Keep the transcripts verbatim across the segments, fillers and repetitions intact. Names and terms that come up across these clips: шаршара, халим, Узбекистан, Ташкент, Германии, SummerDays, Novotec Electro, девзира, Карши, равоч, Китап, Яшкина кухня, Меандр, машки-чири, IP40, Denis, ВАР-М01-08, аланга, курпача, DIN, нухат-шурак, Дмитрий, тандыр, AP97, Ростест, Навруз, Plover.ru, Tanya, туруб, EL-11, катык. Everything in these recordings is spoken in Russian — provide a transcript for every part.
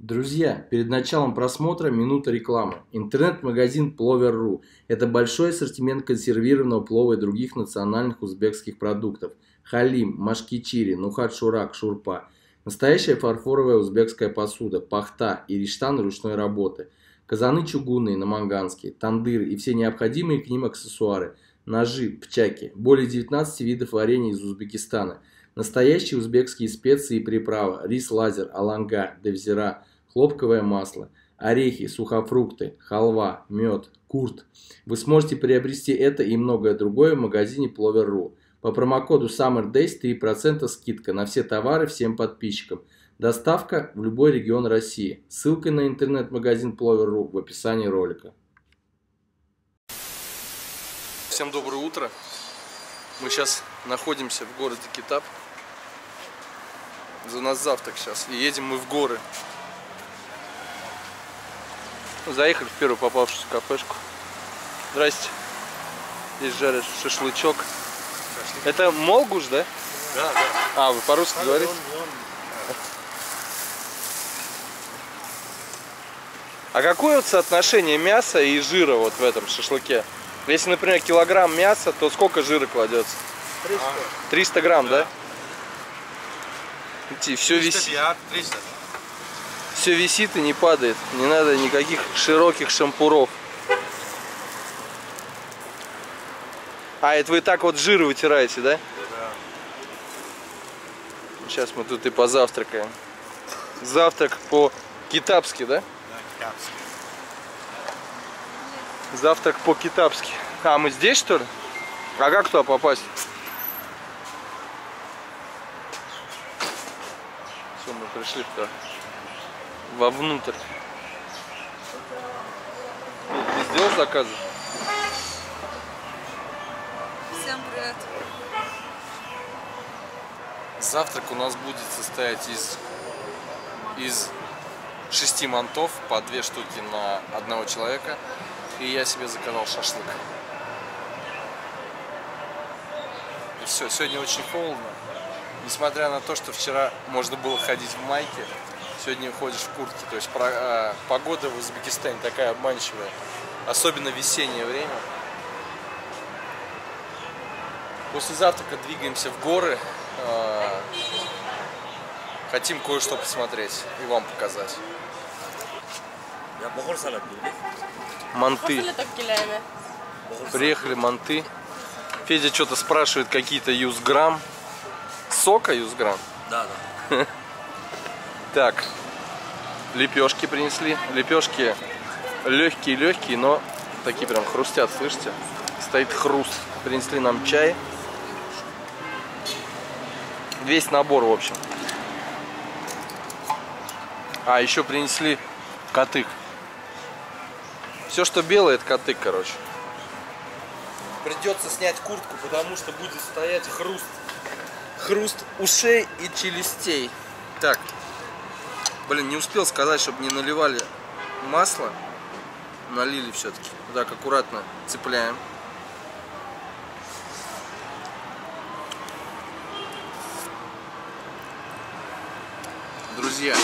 Друзья, перед началом просмотра минута рекламы. Интернет-магазин Plover точка ру – это большой ассортимент консервированного плова и других национальных узбекских продуктов. Халим, машки-чири, нухат-шурак, шурпа. Настоящая фарфоровая узбекская посуда, пахта и риштан ручной работы. Казаны чугунные, наманганские, тандыры и все необходимые к ним аксессуары. Ножи, пчаки, более девятнадцати видов варенья из Узбекистана. Настоящие узбекские специи и приправы, рис-лазер, аланга, девзира, хлопковое масло, орехи, сухофрукты, халва, мед, курт. Вы сможете приобрести это и многое другое в магазине Plover точка ру. По промокоду SummerDays три процента скидка на все товары всем подписчикам. Доставка в любой регион России. Ссылка на интернет-магазин Plover точка ру в описании ролика. Всем доброе утро. Мы сейчас находимся в городе Китап. За нас завтрак сейчас. И едем мы в горы. Заехали в первую попавшуюся кафешку. Здрасте. Здесь жарят шашлычок. Шашлык. Это молгуш, да? Да, да. А, вы по-русски а, говорите? Он, он. А какое вот соотношение мяса и жира вот в этом шашлыке? Если, например, килограмм мяса, то сколько жира кладется? триста. триста грамм, да? да? Все висит. триста. Все висит и не падает. Не надо никаких широких шампуров. А, это вы так вот жир вытираете, да? Да. Сейчас мы тут и позавтракаем. Завтрак по-китапски, да? Да, китапски. Завтрак по-китапски. А, мы здесь, что ли? А как туда попасть? Все, мы пришли туда. Вовнутрь. Ты сделал заказы? Всем привет. Завтрак у нас будет состоять из... из шести мантов по две штуки на одного человека. И я себе заказал шашлык. И все, сегодня очень холодно. Несмотря на то, что вчера можно было ходить в майке, сегодня ходишь в куртке. То есть погода в Узбекистане такая обманчивая. Особенно весеннее время. После завтрака двигаемся в горы. Хотим кое-что посмотреть и вам показать. Манты. Приехали манты. Федя что-то спрашивает, какие-то юзграмм. Сока юзграмм? Да, да. Так, лепешки принесли. Лепешки легкие-легкие, но такие прям хрустят, слышите? Стоит хруст. Принесли нам чай. Весь набор, в общем. А, еще принесли катык. Все, что белое, это катык, короче. Придется снять куртку, потому что будет стоять хруст. Хруст ушей и челюстей. Так. Блин, не успел сказать, чтобы не наливали масло. Налили все-таки. Так, аккуратно цепляем. Друзья,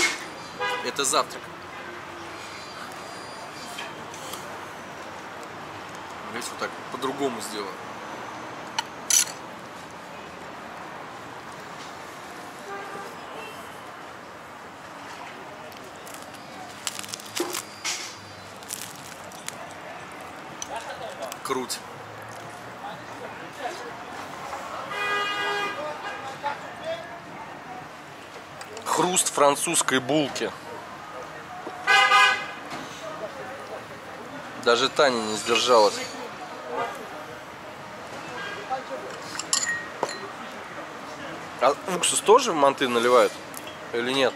это завтрак. Здесь вот так по-другому сделаем. Круть. Хруст французской булки. Даже Таня не сдержалась. А уксус тоже в манты наливают? Или нет?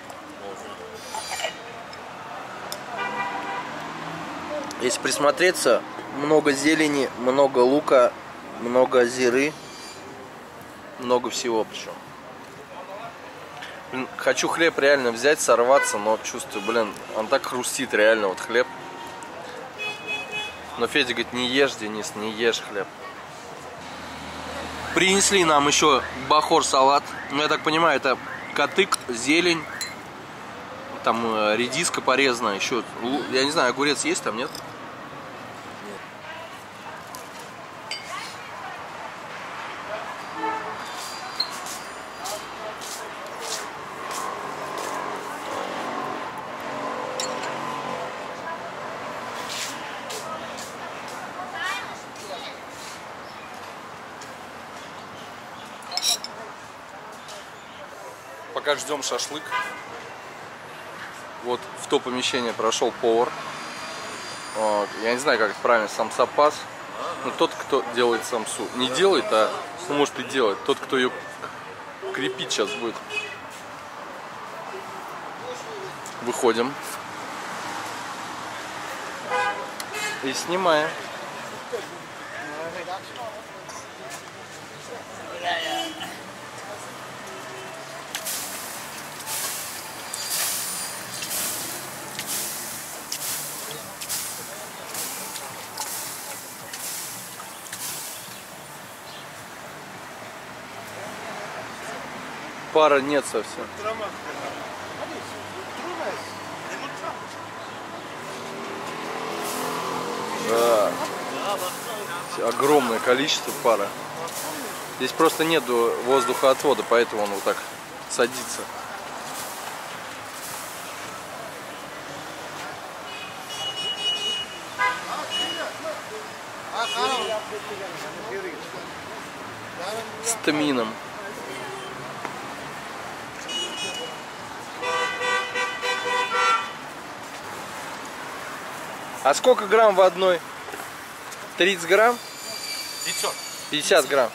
Если присмотреться, много зелени, много лука, много зиры. Много всего причем. Блин, хочу хлеб реально взять, сорваться, но чувствую, блин, он так хрустит реально, вот хлеб. Но Федя говорит, не ешь, Денис, не ешь хлеб. Принесли нам еще бахор-салат. Ну, я так понимаю, это катык, зелень, Там редиска порезана, еще, я не знаю, огурец есть там, нет? Пока ждем шашлык. Вот в то помещение прошел повар. Я не знаю, как это правильно, самсапас. Но тот, кто делает самсу. Не делает, а ну, может и делает. Тот, кто ее крепить сейчас будет. Выходим. И снимаем. Пара нет совсем. Да. Огромное количество пара. Здесь просто нет воздухоотвода, поэтому он вот так садится. С тмином. А сколько грамм в одной? тридцать грамм? пятьдесят грамм.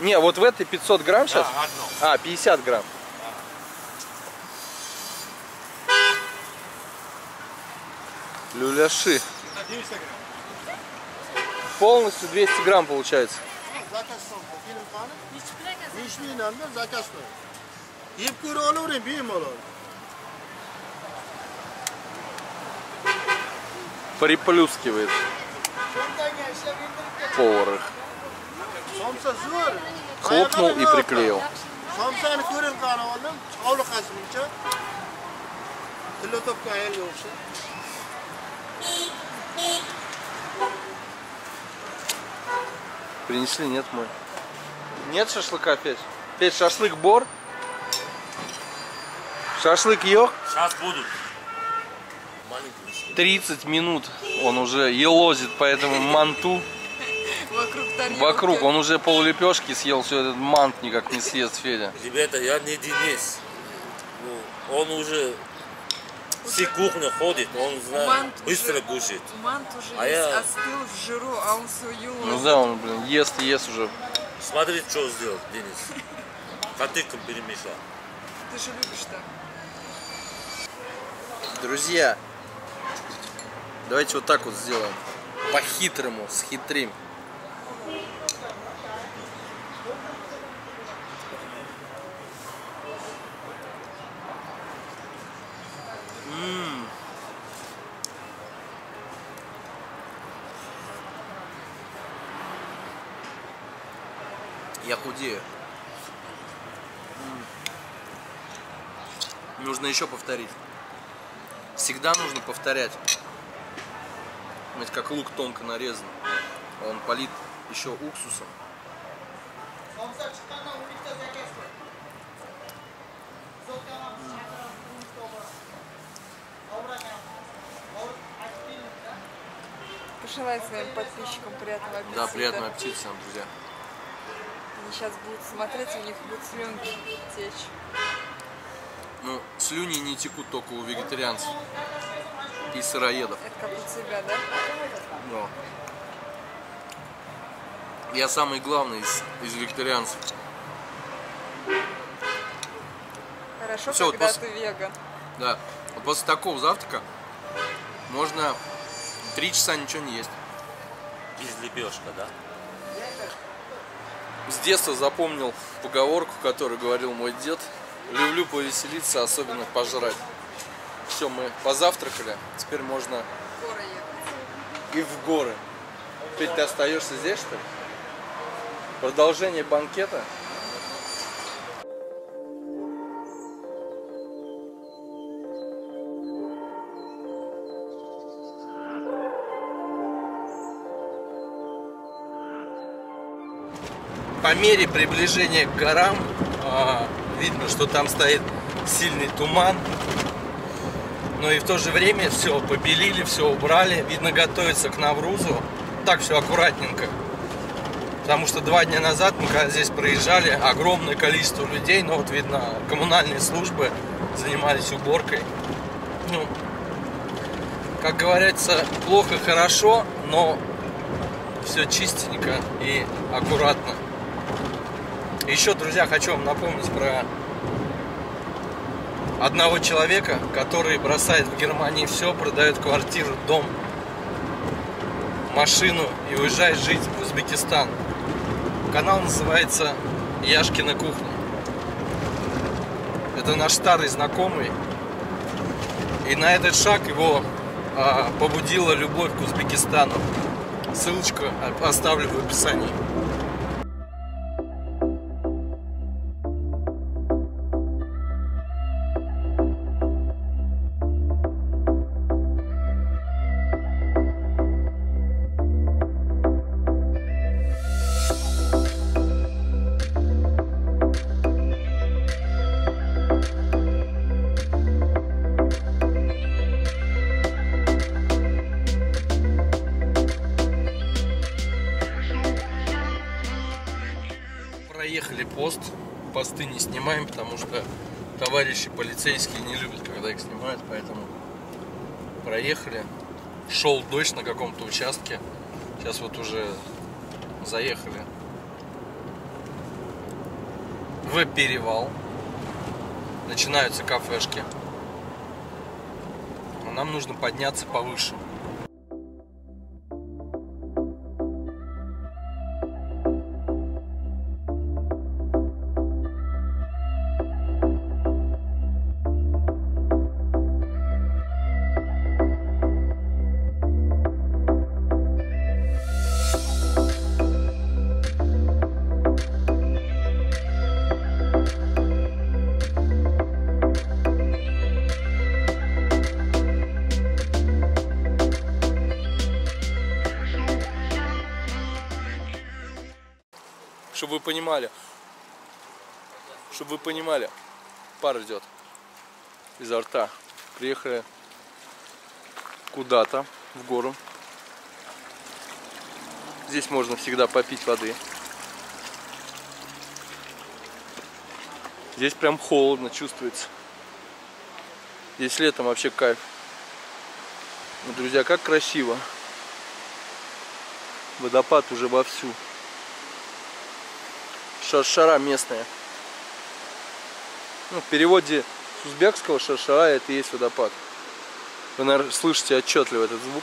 Не, вот в этой пятьсот грамм сейчас? Да, а, пятьдесят грамм. Да. Люляши. Полностью двести грамм получается. Приплюскивает повар их. Хлопнул и приклеил. Принесли, нет, мой. Нет шашлыка опять? Опять шашлык-бор? Шашлык-йог? Сейчас будут. тридцать минут он уже елозит по этому манту. Вокруг. Он уже полулепешки съел, все, этот мант никак не съест, Федя. Ребята, я не Денис. Ну, он уже все кухня ходит, он знает, мант быстро уже кушает. Мант уже а я... остыл в жиру, а он все елозит. Ну да, он, блин, ест и ест уже. Смотри, что сделал Денис. Котыком перемешал. Ты же любишь так. Друзья, давайте вот так вот сделаем. По-хитрому, схитрим. М-м-м. Я худею. М-м. Нужно еще повторить. Всегда нужно повторять. Смотрите, как лук тонко нарезан. Он полит еще уксусом. Пожелайте своим подписчикам приятного аппетита. Да, приятного аппетита, друзья. Они сейчас будут смотреть, у них будут слюнки течь. Ну, слюни не текут только у вегетарианцев и сыроедов. Это как у тебя, да? Но. Я самый главный из, из вегетарианцев. Хорошо, все, когда вот после, ты веган. Да, вот после такого завтрака можно три часа ничего не есть. Без лепешка, да? С детства запомнил поговорку, которую говорил мой дед. Люблю повеселиться, особенно пожрать. Все, мы позавтракали. Теперь можно и в горы. Теперь ты остаешься здесь, что ли? Продолжение банкета. по мере приближения к горам видно, что там стоит сильный туман. Но и в то же время все побелили, все убрали. Видно, готовится к Наврузу. Так все аккуратненько. Потому что два дня назад мы когда здесь проезжали, огромное количество людей. Но вот видно, коммунальные службы занимались уборкой. Ну, как говорится, плохо, хорошо, но все чистенько и аккуратно. Еще, друзья, хочу вам напомнить про одного человека, который бросает в Германии все, продает квартиру, дом, машину и уезжает жить в Узбекистан. Канал называется Яшкина кухня. Это наш старый знакомый. И на этот шаг его а, побудила любовь к Узбекистану. Ссылочку оставлю в описании. Проехали пост, посты не снимаем, потому что товарищи полицейские не любят, когда их снимают, поэтому проехали. Шел дождь на каком-то участке, сейчас вот уже заехали в перевал, начинаются кафешки, но нам нужно подняться повыше. Чтобы вы понимали, чтобы вы понимали, пар идет изо рта. Приехали куда-то в гору. Здесь можно всегда попить воды. Здесь прям холодно чувствуется. Здесь летом вообще кайф. Ну, друзья, как красиво. Водопад уже вовсю. Шаршара местная. Ну, в переводе с узбекского шаршара это и есть водопад. Вы, наверное, слышите отчетливо этот звук.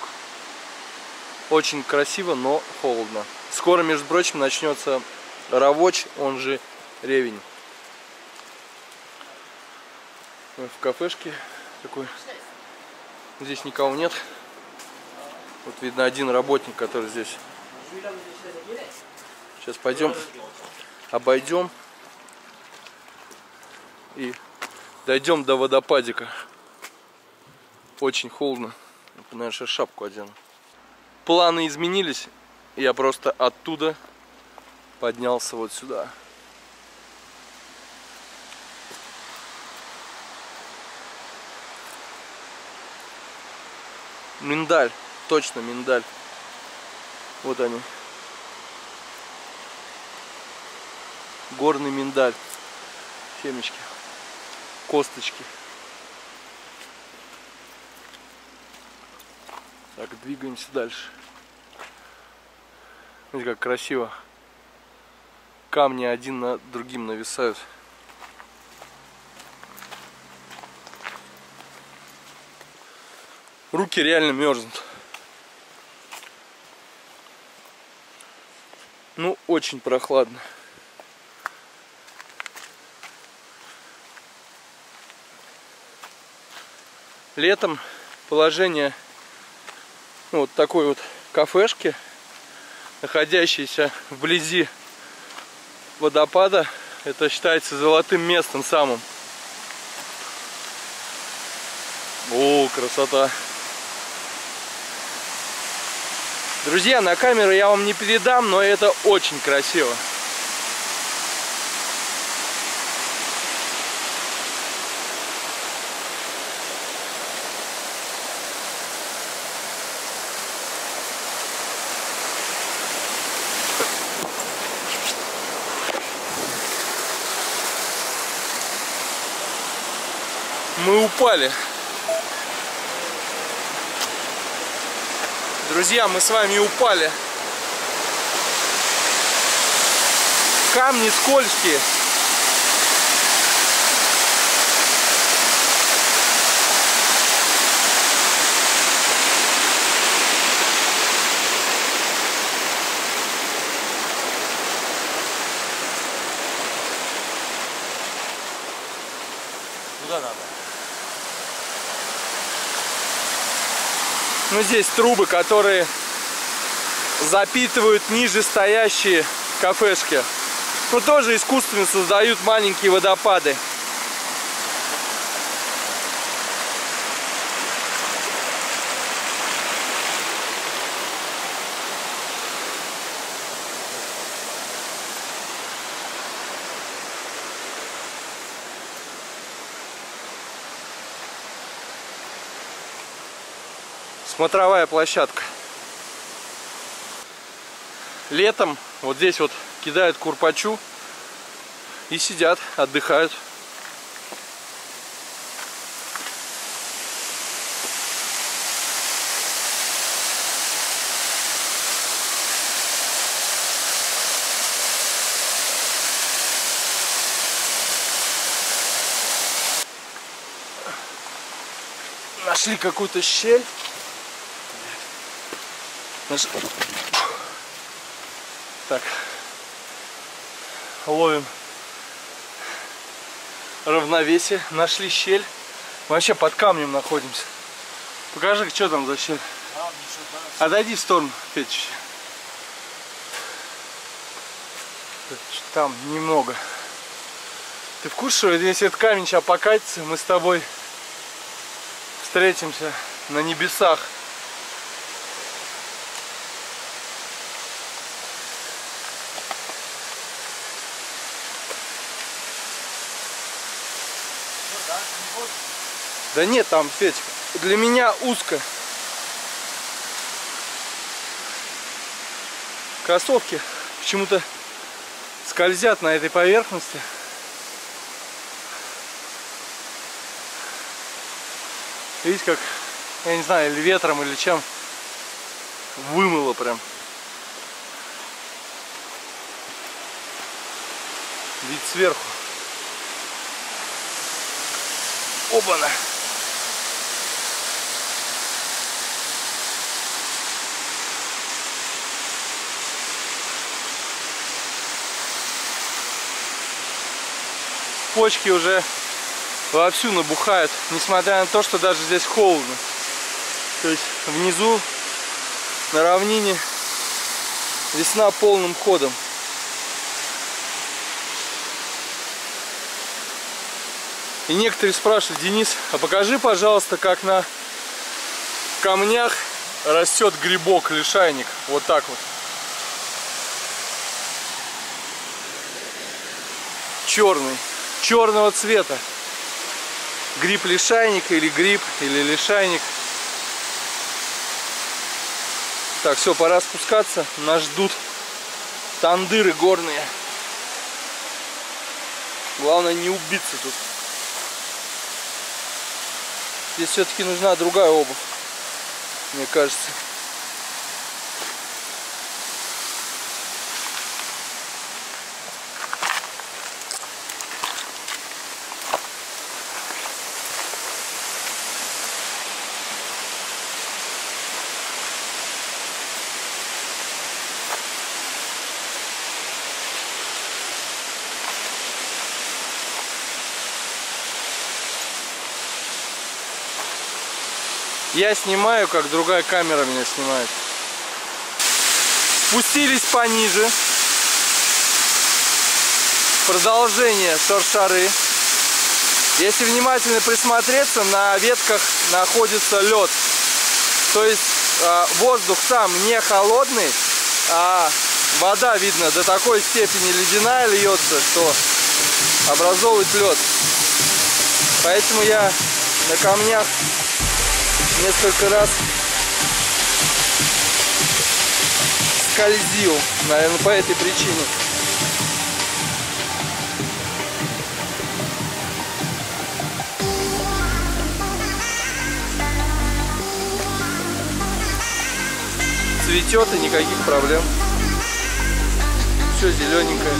Очень красиво, но холодно. Скоро, между прочим, начнется равоч, он же ревень. Мы в кафешке такой. Здесь никого нет. Вот видно один работник, который здесь. Сейчас пойдем. Обойдем и дойдем до водопадика. Очень холодно. Наверное, шапку одену. Планы изменились. Я просто оттуда поднялся вот сюда. Миндаль. Точно миндаль. Вот они. Горный миндаль, семечки, косточки. Так, двигаемся дальше. Смотрите, как красиво. Камни один над другим нависают. Руки реально мерзнут. Ну, очень прохладно. Летом положение, ну, вот такой вот кафешки, находящейся вблизи водопада, это считается золотым местом самым. О, красота! Друзья, на камеру я вам не передам, но это очень красиво. мы упали. Друзья, мы с вами упали. Камни скользкие. Куда надо? Ну, здесь трубы, которые запитывают ниже стоящие кафешки. Ну, тоже искусственно создают маленькие водопады. Смотровая площадка. Летом вот здесь вот кидают курпачу и сидят, отдыхают. Нашли какую-то щель. Так, ловим равновесие, нашли щель, мы вообще под камнем находимся. Покажи, что там за щель. Отойди в сторону, Петь. Там немного. Ты в курсе, что если этот камень сейчас покатится, мы с тобой встретимся на небесах? Да нет, там, Федь, для меня узко. Кроссовки почему-то скользят на этой поверхности. Видите, как, я не знаю, или ветром, или чем, вымыло прям. Вид сверху. Оба-на! Почки уже вовсю набухают, несмотря на то, что даже здесь холодно. То есть внизу, на равнине, весна полным ходом. И некоторые спрашивают: Денис, а покажи, пожалуйста, как на камнях растет грибок, лишайник. Вот так вот. Черный. Черного цвета гриб лишайник, или гриб, или лишайник. Так, все, пора спускаться, нас ждут тандыры горные. Главное не убиться тут. Здесь все-таки нужна другая обувь, мне кажется. Я снимаю, как другая камера меня снимает. Спустились пониже. Продолжение торшары. Если внимательно присмотреться, на ветках находится лед. То есть воздух сам не холодный, а вода, видно, до такой степени ледяная льется, что образовывает лед. Поэтому я на камнях несколько раз скользил, наверное, по этой причине. цветет и никаких проблем. Все зелененькое.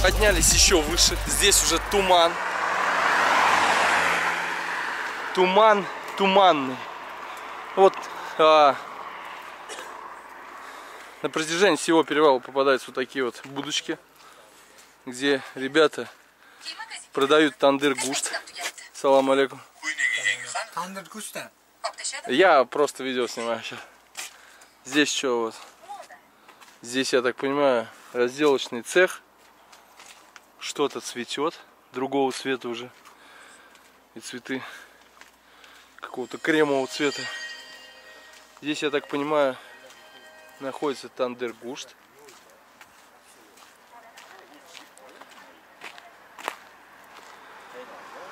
Поднялись еще выше. Здесь уже туман. Туман туманный. Вот а, на протяжении всего перевала попадаются вот такие вот будочки, где ребята продают тандыр гушт. Салам алейкум. Я просто видео снимаю сейчас. Здесь что вот? Здесь, я так понимаю, разделочный цех. Что-то цветет, другого цвета уже. И цветы какого-то кремового цвета. Здесь, я так понимаю, находится тандыр гушт.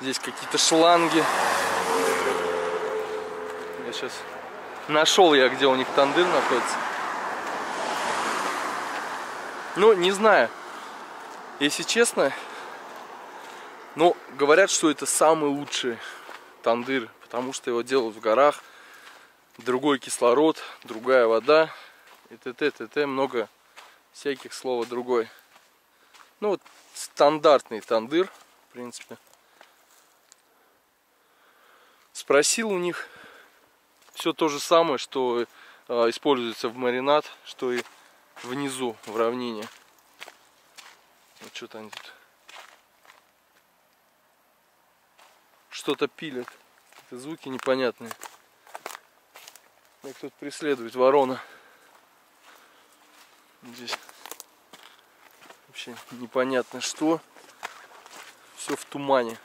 Здесь какие-то шланги. Я сейчас нашел я, где у них тандыр находится. Ну, не знаю. Если честно, ну, говорят, что это самый лучший тандыр, потому что его делают в горах, другой кислород, другая вода, и т.т. т.т. много всяких слова другой. Ну, вот стандартный тандыр, в принципе. Спросил у них все то же самое, что э, используется в маринад, что и внизу, в равнине. Вот что-то они тут что-то пилят. Это звуки непонятные. Кто-то преследует, ворона. Здесь вообще непонятно что. Все в тумане.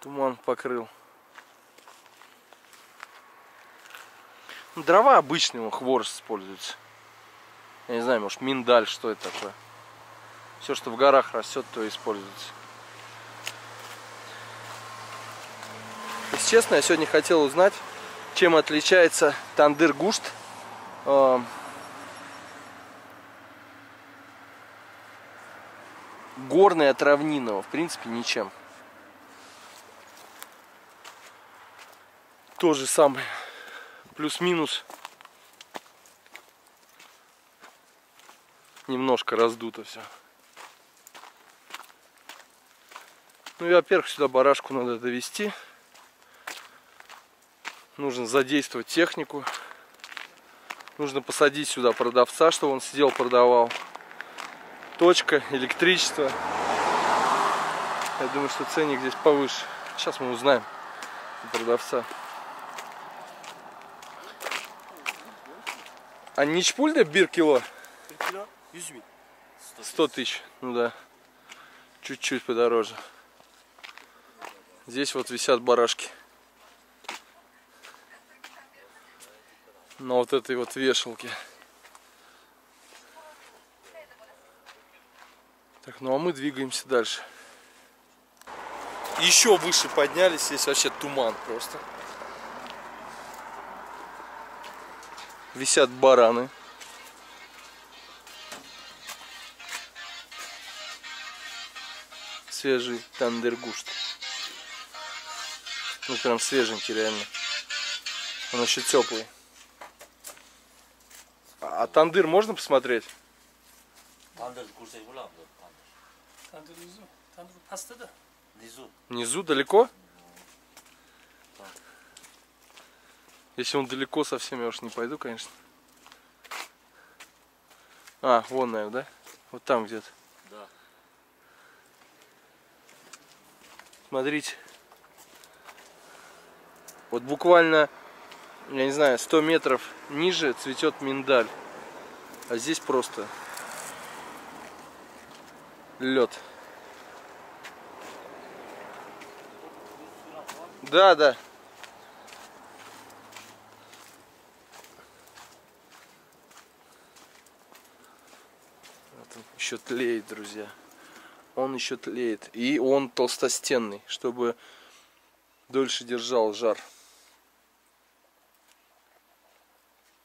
Туман покрыл. Дрова обычные, хворост используется. Я не знаю, может миндаль, что это такое. Все, что в горах растет, то используется. Если честно, я сегодня хотел узнать, чем отличается тандыр гушт э, горный от равнинного. В принципе, ничем. То же самое. Плюс-минус. Немножко раздуто все. Ну и, во-первых, сюда барашку надо довести. Нужно задействовать технику. Нужно посадить сюда продавца, чтобы он сидел, продавал. Точка, электричество. Я думаю, что ценник здесь повыше. Сейчас мы узнаем у продавца. А ничпульда бир кило? сто тысяч. Ну да. Чуть-чуть подороже. Здесь вот висят барашки. На вот этой вот вешалке. Так, ну а мы двигаемся дальше. Еще выше поднялись. Здесь вообще туман просто. Висят бараны. Свежий тандыр гушт. Ну прям свеженький реально. Он еще теплый. А тандыр можно посмотреть? Внизу. Внизу далеко? Если он далеко совсем, я уж не пойду, конечно. А, вон, наверное, да? Вот там где-то. Да. Смотрите. Вот буквально, я не знаю, сто метров ниже цветет миндаль. А здесь просто лед. Да, да. Еще тлеет, друзья. Он еще тлеет. И он толстостенный, чтобы дольше держал жар.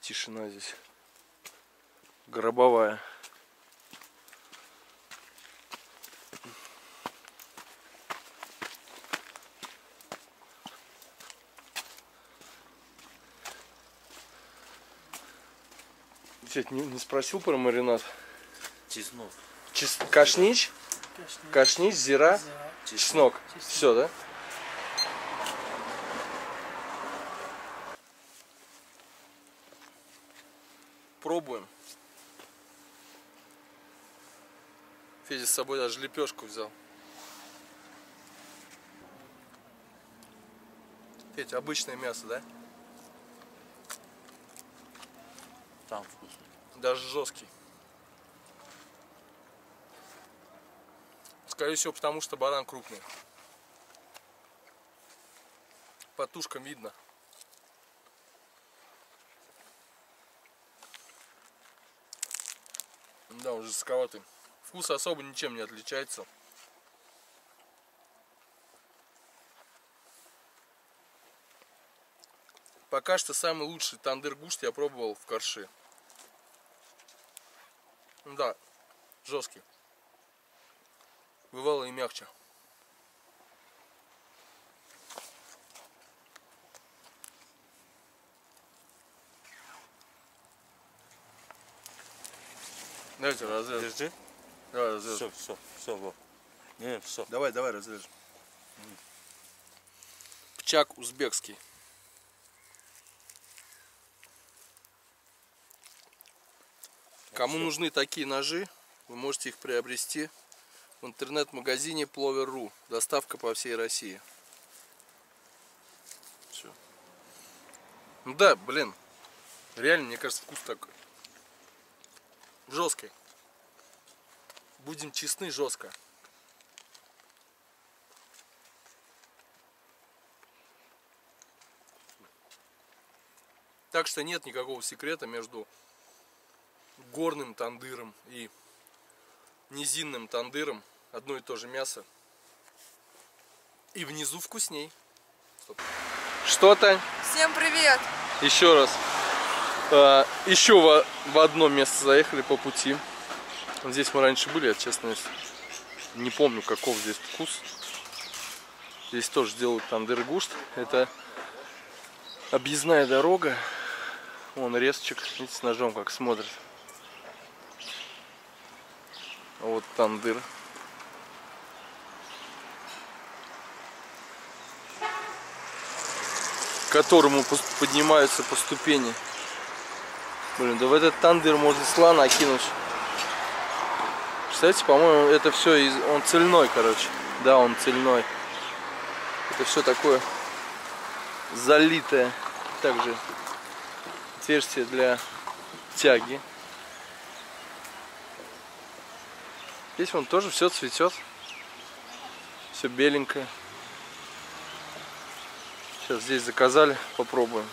Тишина здесь гробовая. Дядь, не, не спросил про маринад? Чеснок. Чес... Кашнич? Кашнич, Кашнич зира, зира. Чеснок. Чеснок. Все, да? Пробуем. Федя с собой даже лепешку взял. Федь, обычное мясо, да? Там вкусно. Даже жесткий. Скорее всего, потому что баран крупный. По тушкам видно. Да, он жестковатый. Вкус особо ничем не отличается. Пока что самый лучший тандыр гушт я пробовал в Карши. Да, жесткий. Бывало и мягче. Давайте разрежем. Держи. Давай разрежем. Все, все, все, во. Не, все. Давай, давай разрежем. Пчак узбекский. Кому все нужны такие ножи, вы можете их приобрести в интернет-магазине Plover точка ру. Доставка по всей России. Все. Ну да, блин. Реально, мне кажется, вкус такой. Жесткий. Будем честны, жестко. Так что нет никакого секрета между горным тандыром и низинным тандыром. Одно и то же мясо. И внизу вкусней. Стоп. Что, Тань? Всем привет! Еще раз. А, еще в, в одно место заехали по пути. Здесь мы раньше были, я, честно, не помню, каков здесь вкус. Здесь тоже делают тандыр гушт. Это объездная дорога. Вон резчик, видите, с ножом как смотрит. Вот тандыр. К которому поднимаются по ступени. Блин, да в этот тандыр можно слона кинуть. Представляете, по-моему, это все из... Он цельной, короче. Да, он цельной. Это все такое залитое. Также отверстие для тяги. Здесь вон тоже все цветет. Все беленькое. Сейчас здесь заказали, попробуем.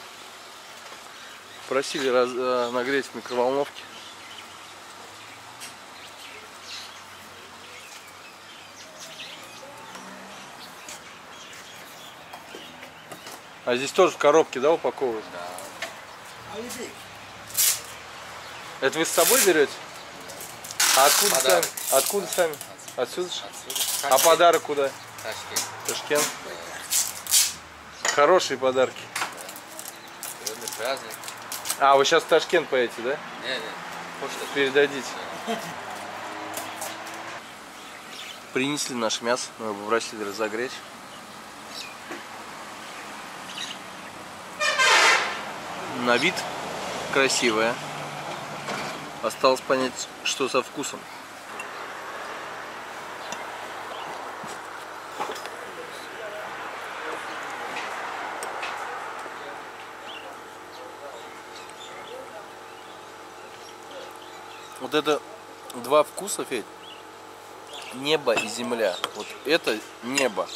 Просили раз, э, нагреть в микроволновке. А здесь тоже в коробке, да, упаковывают? Да. Это вы с собой берете? А откуда подарок сами? Откуда сами? Отсюда? Отсюда. А подарок куда? Ташкент. Ташкент. Хорошие подарки. Да. Сегодня праздник. А, вы сейчас в Ташкент поедете, да? Не, не. Почта передадите. Не. Принесли наше мясо, мы его попросили разогреть. На вид красивая. Осталось понять, что со вкусом. Вот это два вкуса, Федь. Небо и земля. Вот это небо.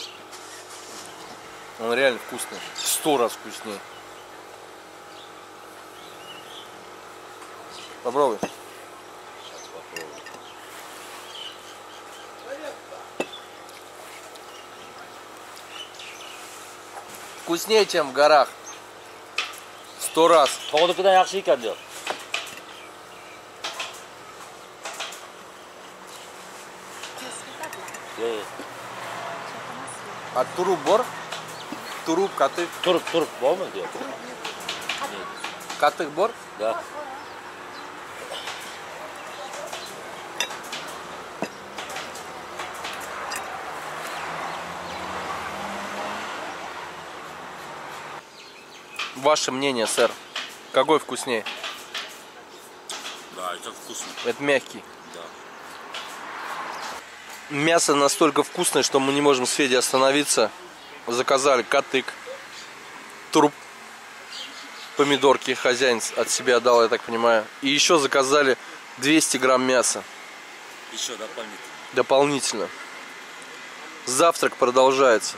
Он реально вкусный. Сто раз вкуснее. Попробуй. Сейчас попробую. Вкуснее, чем в горах. Сто раз. Походу, когда я шейка делал. А турубор? Туруб, катык. Туруб, туруб, помню, где? Катык-бор? Да. Ваше мнение, сэр, какой вкуснее? Да, это вкусно. Это мягкий. Да. Мясо настолько вкусное, что мы не можем с Федей остановиться. Заказали катык, труп, помидорки, хозяин от себя дал, я так понимаю. И еще заказали двести грамм мяса. Еще дополнительно. Дополнительно. Завтрак продолжается.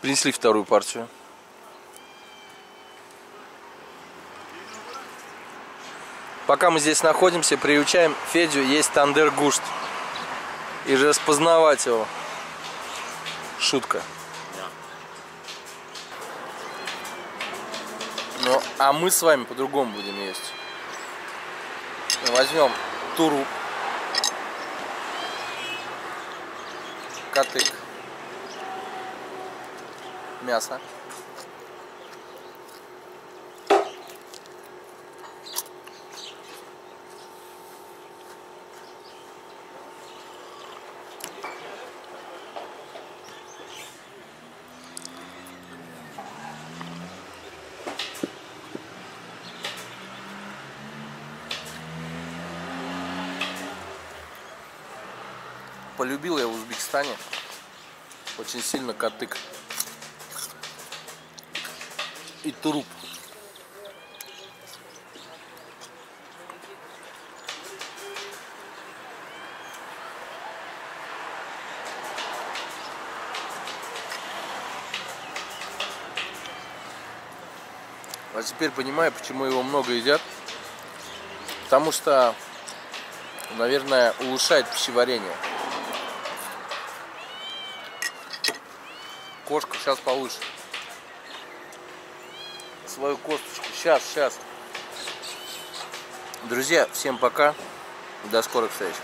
Принесли вторую партию. Пока мы здесь находимся, приучаем Федю есть тандыр гушт и же распознавать его. Шутка. Ну, а мы с вами по-другому будем есть. Возьмем туру, катык, мясо. Полюбил я в Узбекистане очень сильно катык и туруп. А теперь понимаю, почему его много едят. Потому что, наверное, улучшает пищеварение. Кошка сейчас получит свою косточку. Сейчас, сейчас. Друзья, всем пока. До скорых встреч.